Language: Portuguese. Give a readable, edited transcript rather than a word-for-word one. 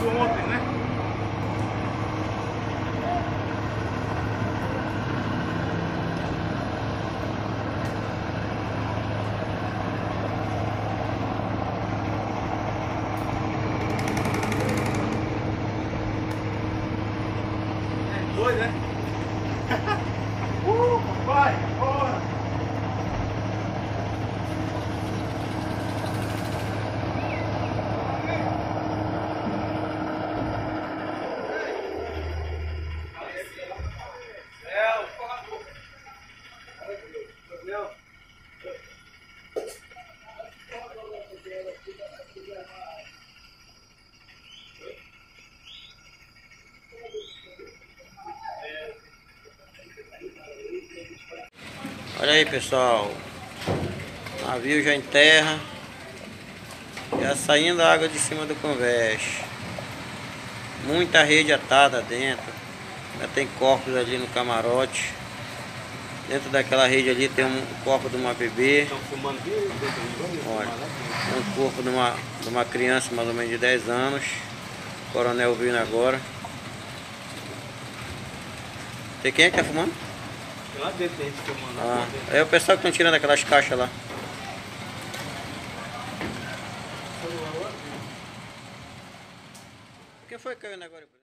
isso ontem, né? É doido, né? Vai, bora! Olha aí, pessoal, o navio já em terra, já saindo a água de cima do convés, muita rede atada dentro, já tem corpos ali no camarote, dentro daquela rede ali tem um corpo de uma bebê, olha, tem um corpo de uma criança mais ou menos de 10 anos, o coronel vindo agora. Tem quem é que tá fumando? Lá dentro tem gente filmando. Ah, é o pessoal que estão tirando aquelas caixas lá. O que foi que caiu agora?